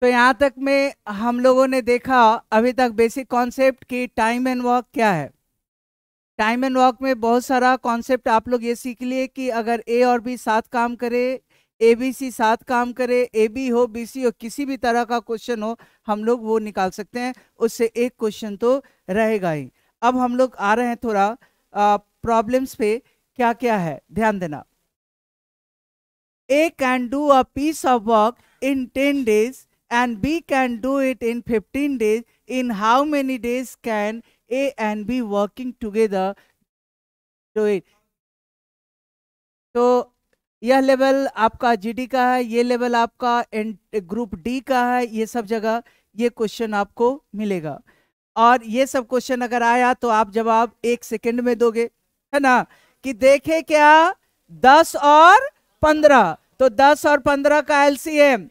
तो यहाँ तक में हम लोगों ने देखा अभी तक बेसिक कॉन्सेप्ट कि टाइम एंड वर्क क्या है। टाइम एंड वर्क में बहुत सारा कॉन्सेप्ट आप लोग ये सीख लिए कि अगर ए और बी साथ काम करे, ए बी सी साथ काम करे, ए बी हो, बी सी हो, किसी भी तरह का क्वेश्चन हो हम लोग वो निकाल सकते हैं, उससे एक क्वेश्चन तो रहेगा ही। अब हम लोग आ रहे हैं थोड़ा प्रॉब्लम्स पे, क्या क्या है ध्यान देना। A can do a piece of work in 10 days and B can do it in 15 days. In how many days can A and B working together do it? तो यह लेवल आपका जीडी का है, ये लेवल आपका group D का है, ये सब जगह ये क्वेश्चन आपको मिलेगा। और ये सब क्वेश्चन अगर आया तो आप जवाब 1 सेकंड में दोगे, है ना। कि देखे क्या 10 और 15, तो 10 और 15 का LCM,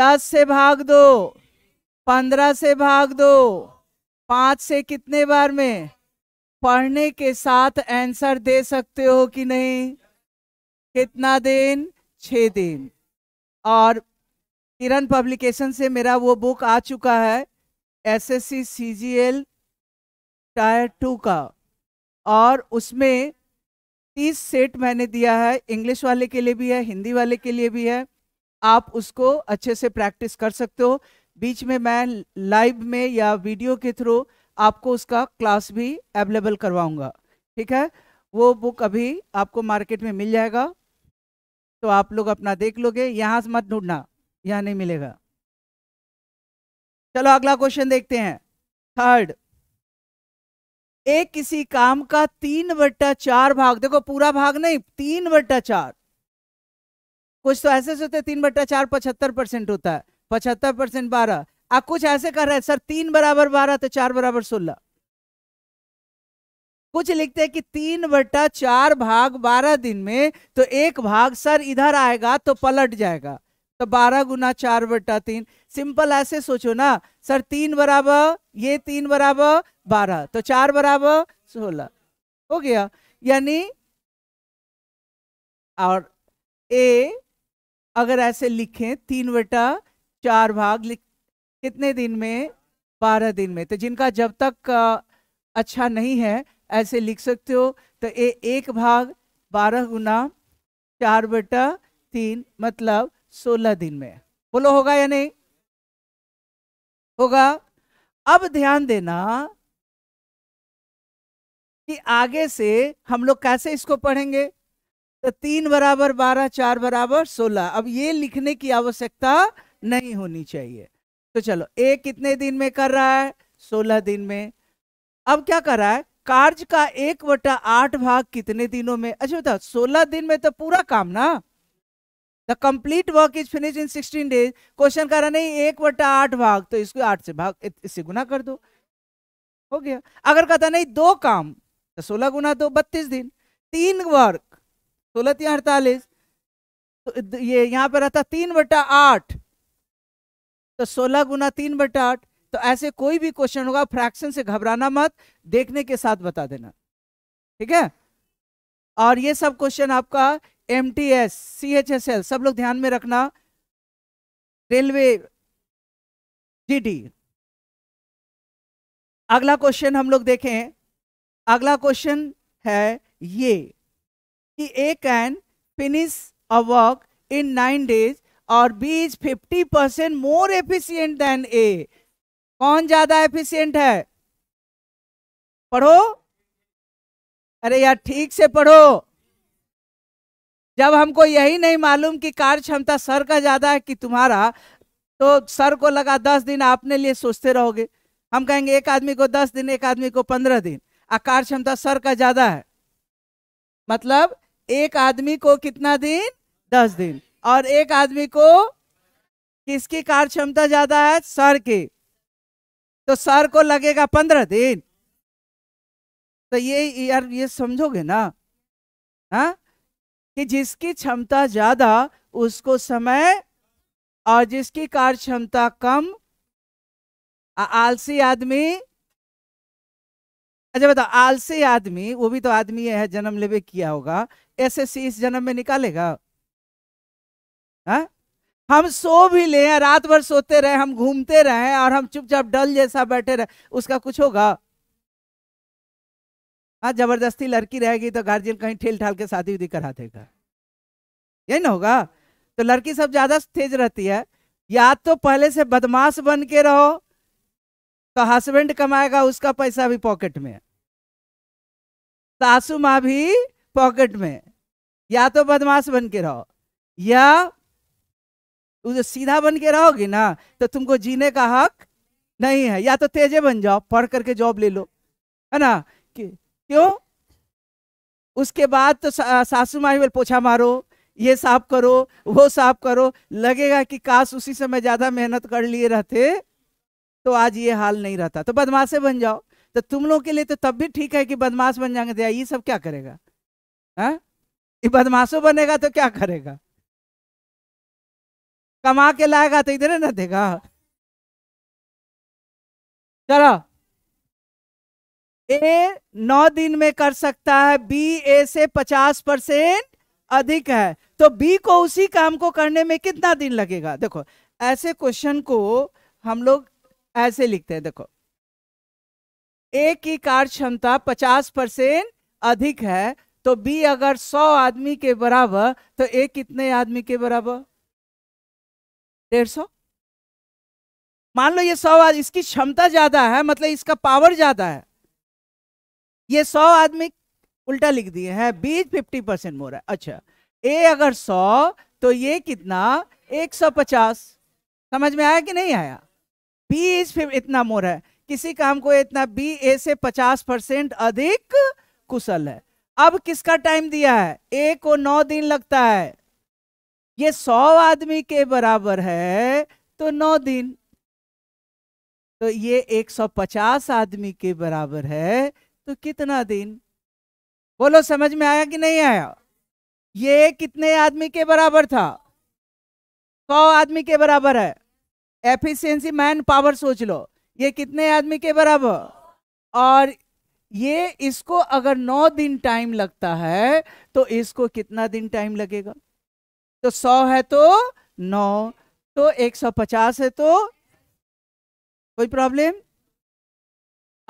10 से भाग दो, 15 से भाग दो, 5 से कितने बार में, पढ़ने के साथ आंसर दे सकते हो कि नहीं, कितना दिन, 6 दिन। और किरण पब्लिकेशन से मेरा वो बुक आ चुका है SSC CGL टायर 2 का, और उसमें 30 सेट मैंने दिया है, इंग्लिश वाले के लिए भी है, हिंदी वाले के लिए भी है। आप उसको अच्छे से प्रैक्टिस कर सकते हो। बीच में मैं लाइव में या वीडियो के थ्रू आपको उसका क्लास भी अवेलेबल करवाऊंगा, ठीक है। वो बुक अभी आपको मार्केट में मिल जाएगा, तो आप लोग अपना देख लोगे, यहाँ से मत ढूंढना, यहाँ नहीं मिलेगा। चलो अगला क्वेश्चन देखते हैं, 3rd। एक किसी काम का 3/4 भाग, देखो पूरा भाग नहीं, 3/4, कुछ तो ऐसे सोचते 3/4 75% होता है, 75% 12, आप कुछ ऐसे कर रहे हैं सर 3 बराबर 12 तो 4 बराबर 16, कुछ लिखते हैं कि 3/4 भाग 12 दिन में, तो एक भाग सर इधर आएगा तो पलट जाएगा, तो 12 गुना 4/3। सिंपल ऐसे सोचो ना सर, 3 बराबर 12 तो 4 बराबर 16 हो गया। यानी और ए अगर ऐसे लिखें 3/4 भाग कितने दिन में, 12 दिन में, तो जिनका जब तक अच्छा नहीं है ऐसे लिख सकते हो। तो ए एक भाग 12 गुना 4/3 मतलब 16 दिन में, बोलो होगा या नहीं होगा। अब ध्यान देना कि आगे से हम लोग कैसे इसको पढ़ेंगे, तो 3 बराबर 12 4 बराबर 16, अब ये लिखने की आवश्यकता नहीं होनी चाहिए। तो चलो ए कितने दिन में कर रहा है, 16 दिन में। अब क्या कर रहा है, कार्य का 1/8 भाग कितने दिनों में, अच्छा बताओ 16 दिन में तो पूरा काम ना, the complete work is finish in 16 days. Question कह रहा नहीं 1/8 भाग, तो इसको 8 से भाग, इससे गुना कर दो, हो गया। अगर कहता नहीं 2 काम तो 16 गुना 2 32 दिन, 3 वर्क 16 × 48, तो ये यहाँ पे रहता 3/8 तो 16 गुना 3/8। तो ऐसे कोई भी क्वेश्चन होगा फ्रैक्शन से घबराना मत, देखने के साथ बता देना, ठीक है। और ये सब क्वेश्चन आपका MTS, CHSL सब लोग ध्यान में रखना, रेलवे GD। अगला क्वेश्चन हम लोग देखें, अगला क्वेश्चन है ये कि A can finish a work in 9 days और B is 50% more efficient than A। कौन ज्यादा एफिशिएंट है, पढ़ो, अरे यार ठीक से पढ़ो। जब हमको यही नहीं मालूम कि कार्य क्षमता सर का ज्यादा है कि तुम्हारा, तो सर को लगा 10 दिन आपने लिए सोचते रहोगे। हम कहेंगे एक आदमी को 10 दिन, एक आदमी को 15 दिन, और कार्य क्षमता सर का ज्यादा है, मतलब एक आदमी को कितना दिन, 10 दिन, और एक आदमी को किसकी कार्य क्षमता ज्यादा है, सर की, तो सर को लगेगा 15 दिन। तो ये यार ये समझोगे ना, हाँ, कि जिसकी क्षमता ज्यादा उसको समय, और जिसकी कार्य क्षमता कम आलसी आदमी, अच्छा बताओ आलसी आदमी, वो भी तो आदमी है, जन्म लेवे किया होगा, SSC इस जन्म में निकालेगा, हाँ। हम सो भी लें, रात भर सोते रहे, हम घूमते रहे और हम चुपचाप डल जैसा बैठे रहे, उसका कुछ होगा? हाँ, जबरदस्ती लड़की रहेगी तो गार्जियन कहीं ठेल ठाल के शादी उदी करा देगा, यही ना होगा? तो लड़की सब ज्यादा तेज रहती है। या तो पहले से बदमाश बन के रहो तो हस्बैंड कमाएगा, उसका पैसा भी पॉकेट में, सासू माँ भी पॉकेट में। या तो बदमाश बन के रहो या सीधा बन के रहोगी ना तो तुमको जीने का हक नहीं है। या तो तेजे बन जाओ, पढ़ करके जॉब ले लो, है ना? क्यों? उसके बाद तो सासू माँ बोल पोछा मारो, ये साफ करो, वो साफ करो, लगेगा कि काश उसी समय ज्यादा मेहनत कर लिए रहते तो आज ये हाल नहीं रहता। तो बदमाशे बन जाओ। तो तुम लोग के लिए तो तब भी ठीक है कि बदमाश बन जाएंगे, तो ये सब क्या करेगा? हाँ, ये बदमाशों बनेगा तो क्या करेगा? कमा के लाएगा तो इधर ना देगा। चलो, ए 9 दिन में कर सकता है, बी ए से 50% अधिक है, तो बी को उसी काम को करने में कितना दिन लगेगा? देखो, ऐसे क्वेश्चन को हम लोग ऐसे लिखते हैं। देखो, ए की कार्य क्षमता 50% अधिक है, तो बी अगर 100 आदमी के बराबर, तो ए कितने आदमी के बराबर? 150। मान लो ये 100 आदमी, इसकी क्षमता ज्यादा है, मतलब इसका पावर ज्यादा है। ये 100 आदमी उल्टा लिख दिए हैं, बी 50% मोर है। अच्छा, ए अगर 100 तो ये कितना? 150। समझ में आया कि नहीं आया? बी इतना मोर है, किसी काम को इतना, बी ए से 50% अधिक कुशल है। अब किसका टाइम दिया है? ए को 9 दिन लगता है, ये 100 आदमी के बराबर है तो 9 दिन, तो ये 150 आदमी के बराबर है तो कितना दिन? बोलो, समझ में आया कि नहीं आया? ये कितने आदमी के बराबर था? 100 आदमी के बराबर है। एफिशिएंसी मैन पावर सोच लो, ये कितने आदमी के बराबर? और ये, इसको अगर 9 दिन टाइम लगता है तो इसको कितना दिन टाइम लगेगा? तो 100 है तो 9, तो 150 है तो, कोई प्रॉब्लम?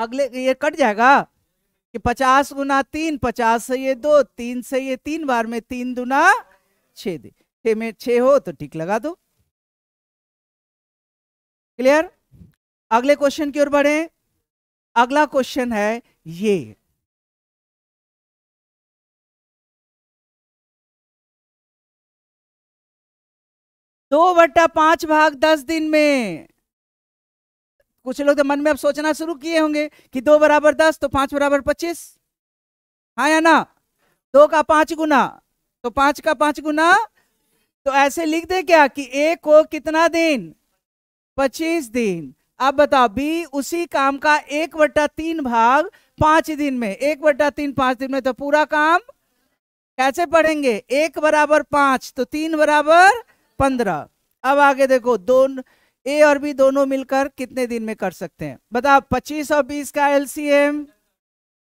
अगले ये कट जाएगा कि 50 गुना 3, 50 से ये 2, 3 से ये 3 बार में 3 दूना 6 में 6 हो तो ठीक लगा दो। क्लियर? अगले क्वेश्चन की ओर बढ़े। अगला क्वेश्चन है ये, दो 2/5 भाग 10 दिन में। कुछ लोग तो मन में अब सोचना शुरू किए होंगे कि 2 बराबर 10 तो 5 बराबर 25, हाँ या ना? 2 का 5 गुना तो 5 का 5 गुना, तो ऐसे लिख दे क्या कि ए को कितना दिन? 25 दिन। अब बताओ, बी उसी काम का 1/3 भाग 5 दिन में, 1/3 5 दिन में, तो पूरा काम कैसे पढ़ेंगे? 1 बराबर 5 तो 3 बराबर 15। अब आगे देखो, ए और बी दोनों मिलकर कितने दिन में कर सकते हैं? बताओ, 25 और 20 का LCM,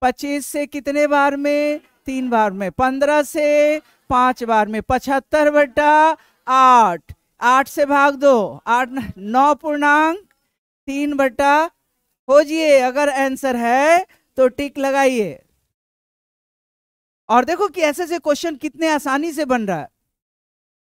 25 से कितने बार में? 3 बार में, 15 से 5 बार में, 75/8, 8 से भाग दो, 8 9.3 बटा खोजिए, अगर आंसर है तो टिक लगाइए। और देखो कि ऐसे से क्वेश्चन कितने आसानी से बन रहा है।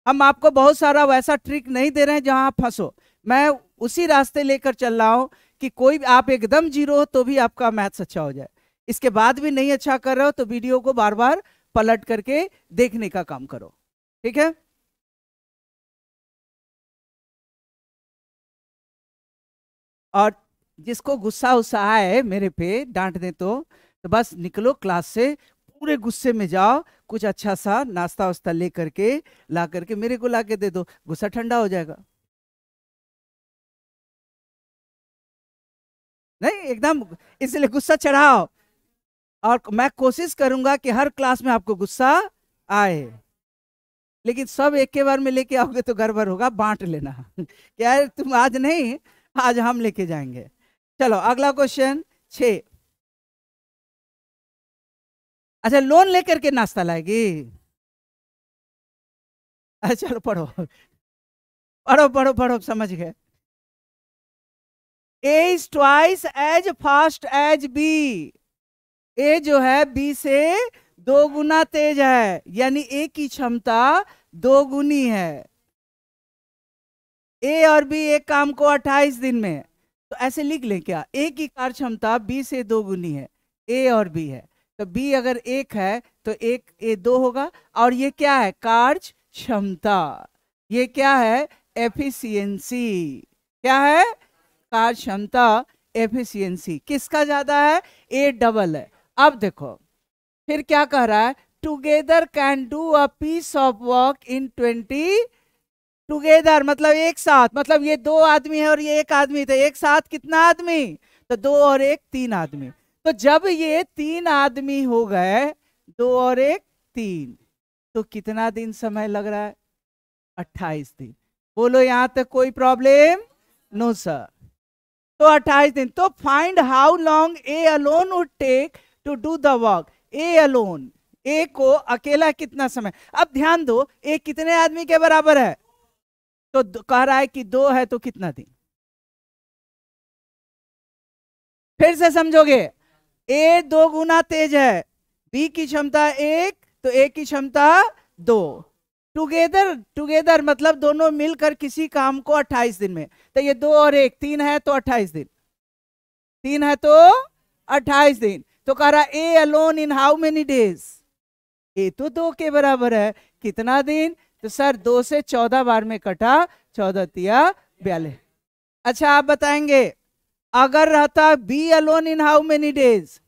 हम आपको बहुत सारा वैसा ट्रिक नहीं दे रहे हैं जहां आप फंसो। मैं उसी रास्ते लेकर चल रहा हूं कि कोई आप एकदम जीरो हो तो भी आपका मैथ्स अच्छा हो जाए। इसके बाद भी नहीं अच्छा कर रहे हो तो वीडियो को बार बार पलट करके देखने का काम करो, ठीक है? और जिसको गुस्सा उस्सा आए मेरे पे, डांट दे तो बस निकलो क्लास से, पूरे गुस्से में जाओ, कुछ अच्छा सा नाश्ता वास्ता ले करके ला करके मेरे को ला के दे दो, गुस्सा ठंडा हो जाएगा। नहीं एकदम, इसलिए गुस्सा चढ़ाओ, और मैं कोशिश करूंगा कि हर क्लास में आपको गुस्सा आए, लेकिन सब एक के बार में लेके आओगे तो गड़बड़ होगा, बांट लेना क्या तुम आज नहीं, आज हम लेके जाएंगे। चलो, अगला क्वेश्चन 6। अच्छा, लोन लेकर के नाश्ता लाएगी? अच्छा, चलो पढ़ो। पढ़ो पढ़ो पढ़ो, समझ गए। A is twice as fast as B. A जो है बी से दो गुना तेज है, यानी ए की क्षमता दो गुनी है। ए और बी एक काम को 28 दिन में, तो ऐसे लिख लें क्या, ए की कार्य क्षमता बी से दो गुनी है। ए और बी है तो बी अगर एक है तो एक ए दो होगा, और ये क्या है, कार्य क्षमता। ये क्या है, एफिशिएंसी। क्या है, कार्य क्षमता एफिशिएंसी। किसका ज्यादा है, ए डबल है। अब देखो फिर क्या कह रहा है, together can do a piece of work in 20 together, मतलब एक साथ, मतलब ये दो आदमी है और ये एक आदमी, तो एक साथ कितना आदमी, तो दो और एक तीन आदमी। तो जब ये तीन आदमी हो गए, दो और एक तीन, तो कितना दिन समय लग रहा है, 28 दिन। बोलो यहां तक कोई प्रॉब्लम, नो सर। तो 28 दिन। तो find how long A alone would take to do the work. A alone, A को अकेला कितना समय। अब ध्यान दो, ए कितने आदमी के बराबर है, तो कह रहा है कि दो है तो कितना दिन। फिर से समझोगे, ए दो गुना तेज है, बी की क्षमता एक, तो ए की क्षमता दो। टुगेदर, टुगेदर मतलब दोनों मिलकर किसी काम को 28 दिन में, तो ये दो और एक तीन है तो 28 दिन, तीन है तो 28 दिन। तो कह रहा A alone in how many days, A तो दो के बराबर है, कितना दिन, तो सर 2 से 14 बार में कटा, 14 तिया 42। अच्छा आप बताएंगे, अगर रहता B alone in how many days,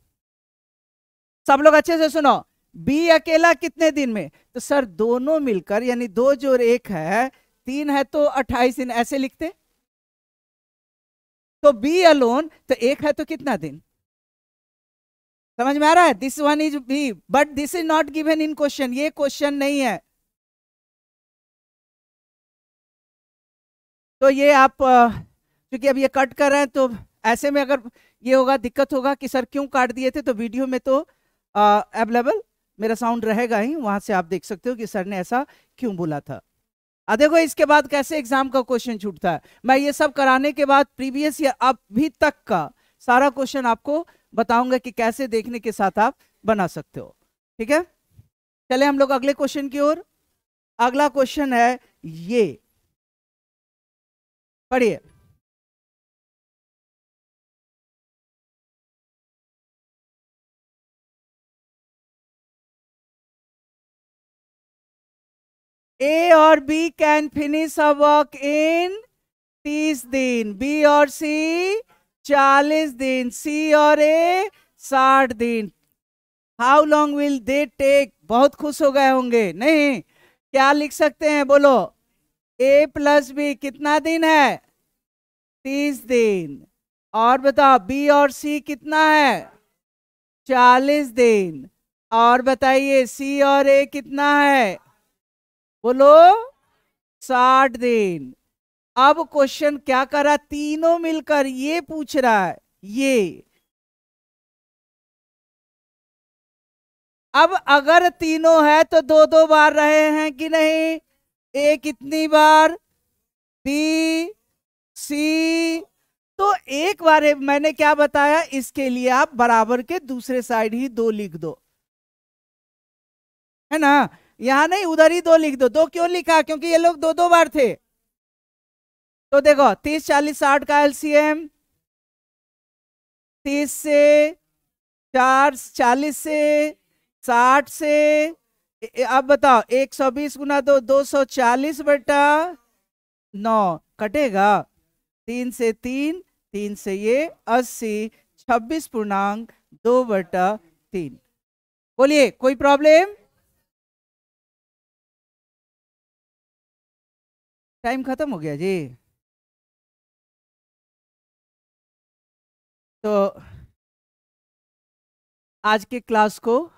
सब लोग अच्छे से सुनो, बी अकेला कितने दिन में, तो सर दोनों मिलकर, यानी दो जो एक है, तीन है तो 28 दिन, ऐसे लिखते। तो बी अलोन, तो एक है तो कितना दिन, समझ में आ रहा है। This one is B, but this is not given in question, ये क्वेश्चन नहीं है। तो ये आप क्योंकि अब ये कट कर रहे हैं, तो ऐसे में अगर ये होगा दिक्कत होगा कि सर क्यों काट दिए थे, तो वीडियो में तो अवेलेबल मेरा साउंड रहेगा ही, वहां से आप देख सकते हो कि सर ने ऐसा क्यों बोला था। देखो इसके बाद कैसे एग्जाम का क्वेश्चन छूटता है। मैं ये सब कराने के बाद प्रीवियस या अभी तक का सारा क्वेश्चन आपको बताऊंगा कि कैसे देखने के साथ आप बना सकते हो। ठीक है, चले हम लोग अगले क्वेश्चन की ओर। अगला क्वेश्चन है ये, पढ़िए। A और B can finish a work in 30 दिन, B और C 40 दिन, C और A 60 दिन। How long will they take? बहुत खुश हो गए होंगे। नहीं, क्या लिख सकते हैं बोलो, A प्लस बी कितना दिन है, 30 दिन। और बताओ B और C कितना है, 40 दिन। और बताइए C और A कितना है, बोलो 60 दिन। अब क्वेश्चन क्या कर रहा, तीनों मिलकर ये पूछ रहा है। ये अब अगर तीनों है तो दो दो बार रहे हैं कि नहीं, ए कितनी बार, बी, सी, तो एक बार। मैंने क्या बताया, इसके लिए आप बराबर के दूसरे साइड ही दो लिख दो, है ना, यहां नहीं उधर ही दो लिख दो। दो क्यों लिखा, क्योंकि ये लोग दो दो बार थे। तो देखो 30 40 60 का LCM 30 से 40 से 60 से, अब बताओ 120 गुना 2 240 बटा 9 कटेगा 3 से 3 से ये 80, 26.2/3। बोलिए कोई प्रॉब्लम, टाइम खत्म हो गया जी। तो आज के क्लास को